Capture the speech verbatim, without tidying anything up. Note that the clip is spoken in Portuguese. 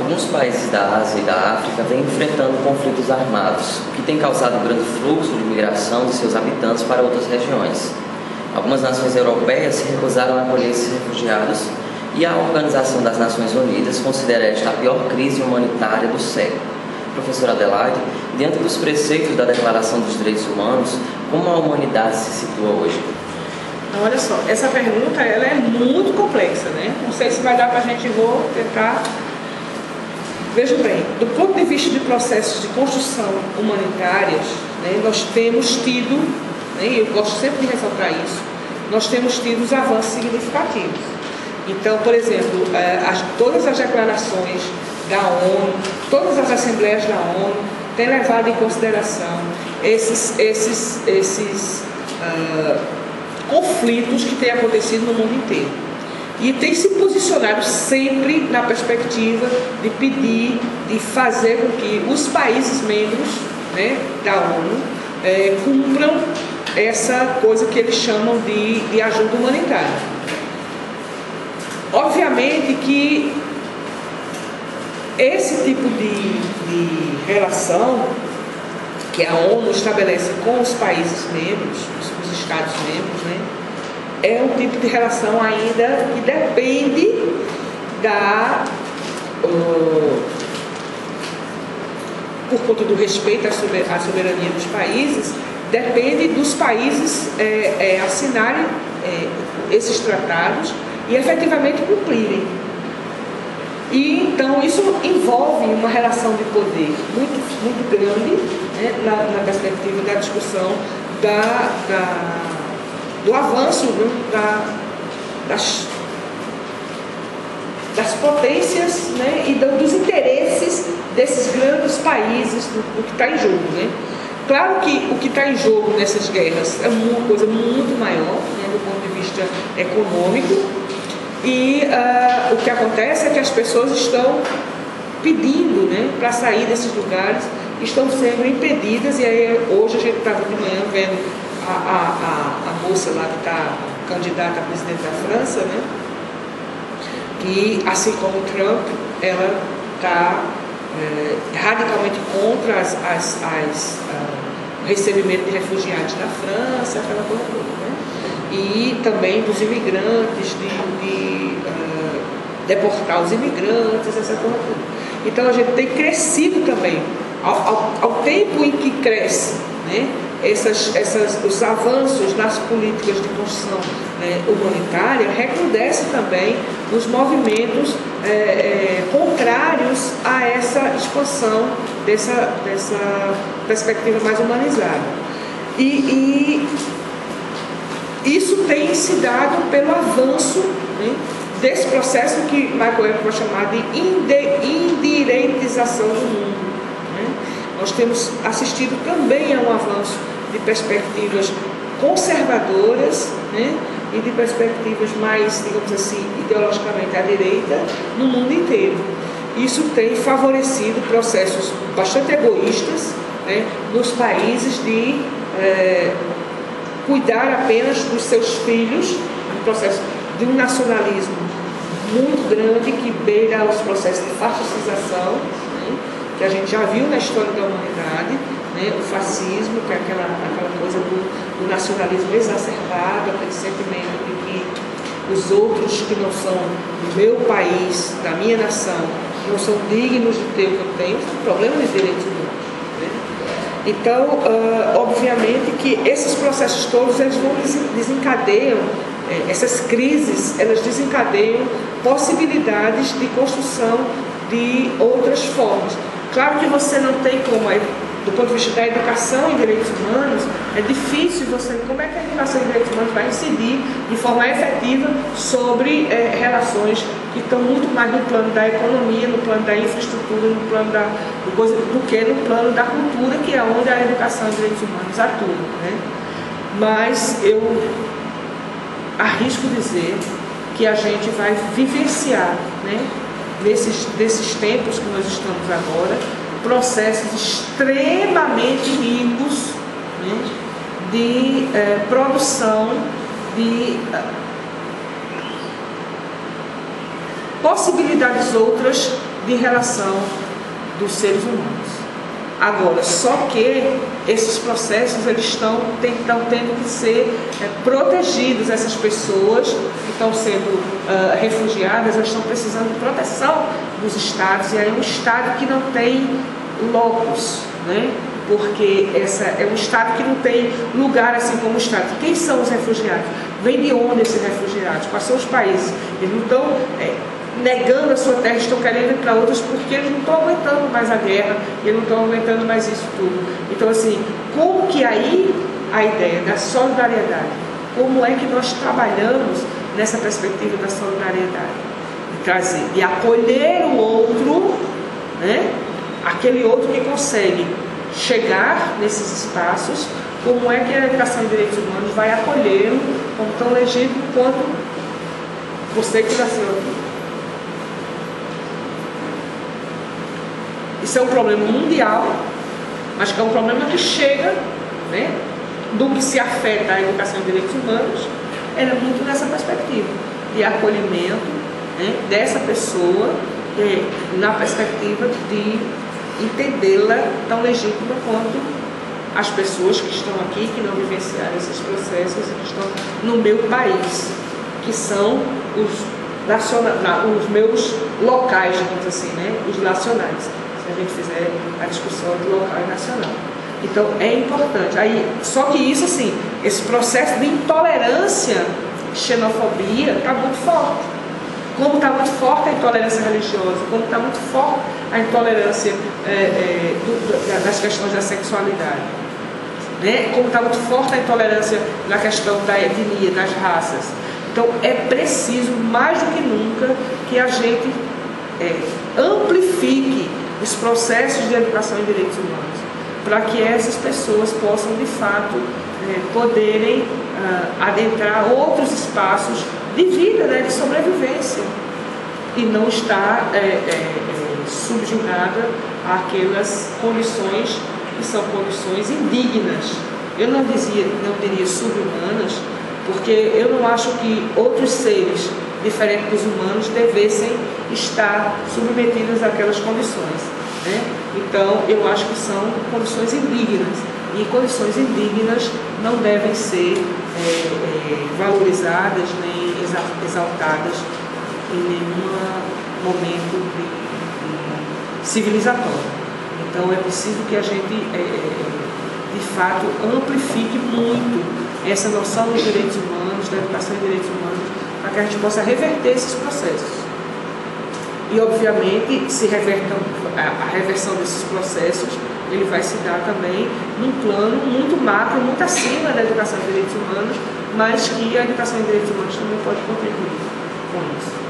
alguns países da Ásia e da África vêm enfrentando conflitos armados, que têm causado um grande fluxo de migração de seus habitantes para outras regiões. Algumas nações europeias se recusaram a acolher esses refugiados e a Organização das Nações Unidas considera esta a pior crise humanitária do século. Professora Adelaide, diante dos preceitos da Declaração dos Direitos Humanos, como a humanidade se situa hoje? Olha só, essa pergunta ela é muito complexa, né? Não sei se vai dar para a gente, vou tentar... Veja bem, do ponto de vista de processos de construção humanitárias, né, nós temos tido, né, e eu gosto sempre de ressaltar isso, nós temos tido os avanços significativos. Então, por exemplo, as, todas as declarações da ONU, todas as assembleias da ONU têm levado em consideração esses, esses, esses uh, conflitos que têm acontecido no mundo inteiro. E tem se posicionado sempre na perspectiva de pedir, de fazer com que os países membros, né, da ONU é, cumpram essa coisa que eles chamam de, de ajuda humanitária. Obviamente que esse tipo de, de relação que a ONU estabelece com os países membros, os Estados membros, né, é um tipo de relação ainda que depende da, uh, por conta do respeito à soberania dos países, depende dos países é, é, assinarem é, esses tratados e efetivamente cumprirem. E então isso envolve uma relação de poder muito, muito grande, né, na, na perspectiva da discussão da, da, do avanço, né, da, das, das potências, né, e dos interesses desses grandes países do, do que está em jogo, né? Claro que o que está em jogo nessas guerras é uma coisa muito maior, né, do ponto de vista econômico. E uh, o que acontece é que as pessoas estão pedindo, né, para sair desses lugares, estão sendo impedidas. E aí hoje a gente estava de manhã vendo a, a, a, a moça lá que está candidata a presidente da França, né, que assim como o Trump, ela está é, radicalmente contra as, as, as, uh, o recebimento de refugiados da França, aquela coisa toda, né? E também dos imigrantes, de, de uh, deportar os imigrantes, essa coisa toda. Então a gente tem crescido também, ao, ao, ao tempo em que cresce, né, essas, essas, os avanços nas políticas de construção, né, humanitária, recrudesce também os movimentos é, é, contrários a essa expansão dessa, dessa perspectiva mais humanizada. E... e isso tem se dado pelo avanço, né, desse processo que Marco Evo vai chamar de indireitização do mundo, né? Nós temos assistido também a um avanço de perspectivas conservadoras, né, e de perspectivas mais, digamos assim, ideologicamente à direita no mundo inteiro. Isso tem favorecido processos bastante egoístas, né, nos países de... É, cuidar apenas dos seus filhos, um processo de um nacionalismo muito grande que beira os processos de fascização, né, que a gente já viu na história da humanidade, né, o fascismo, que é aquela, aquela coisa do, do nacionalismo exacerbado, aquele sentimento de que os outros que não são do meu país, da minha nação, não são dignos do teu que eu tenho, isso é um problema de direitos humanos. Então, uh, obviamente que esses processos todos, eles vão desencadeiam, eh, essas crises, elas desencadeiam possibilidades de construção de outras formas. Claro que você não tem como, do ponto de vista da educação em direitos humanos, é difícil você... Como é que a educação em direitos humanos vai incidir de forma efetiva sobre eh, relações que estão muito mais no plano da economia, no plano da infraestrutura, no plano da coisa, do que no plano da cultura, que é onde a educação e direitos humanos atua, né? Mas eu arrisco dizer que a gente vai vivenciar, né, nesses, nesses tempos que nós estamos agora, processos extremamente ricos, né, de eh, produção de... possibilidades outras de relação dos seres humanos. Agora, só que esses processos eles estão, estão tendo que ser é, protegidos, essas pessoas que estão sendo uh, refugiadas, elas estão precisando de proteção dos Estados, e aí é um Estado que não tem locus, né? Porque essa, é um Estado que não tem lugar assim como o Estado. Quem são os refugiados? Vem de onde esses refugiados? Quais são os países? Eles não estão é, negando a sua terra, estão querendo ir para outros porque eles não estão aguentando mais a guerra, eles não estão aguentando mais isso tudo. Então, assim, como que aí a ideia da solidariedade, como é que nós trabalhamos nessa perspectiva da solidariedade? De trazer, de acolher o outro, né? Aquele outro que consegue chegar nesses espaços, como é que a Declaração dos Direitos Humanos vai acolhê-lo como tão legítimo quanto você que nasceu aqui. Isso é um problema mundial, mas que é um problema que chega, né, do que se afeta a educação de direitos humanos, era muito nessa perspectiva de acolhimento, né, dessa pessoa, né, na perspectiva de entendê-la tão legítima quanto as pessoas que estão aqui, que não vivenciaram esses processos e que estão no meu país, que são os, nacional, não, os meus locais, digamos assim, né? Os nacionais, se a gente fizer a discussão de local e nacional. Então é importante. Aí, só que isso, assim, esse processo de intolerância, xenofobia, está muito forte. Como está muito forte a intolerância religiosa, como está muito forte a intolerância é, é, do, das questões da sexualidade, né? Como está muito forte a intolerância na questão da etnia, das raças. Então é preciso, mais do que nunca, que a gente é, amplifique os processos de educação em direitos humanos, para que essas pessoas possam, de fato, é, poderem ah, adentrar outros espaços de vida, né, de sobrevivência, e não estar é, é, subjugada àquelas condições que são condições indignas. Eu não, dizia, não diria subhumanas, porque eu não acho que outros seres diferentes dos humanos devessem estar submetidos àquelas condições, né? Então, eu acho que são condições indignas, e condições indignas não devem ser é, é, valorizadas nem exaltadas em nenhum momento de, de civilizatório. Então é preciso que a gente, é, de fato, amplifique muito essa noção dos direitos humanos, da educação de direitos humanos, para que a gente possa reverter esses processos. E, obviamente, se revertam, a, a reversão desses processos, ele vai se dar também num plano muito macro, muito acima da educação de direitos humanos, mas que a educação em direitos humanos também pode contribuir com isso.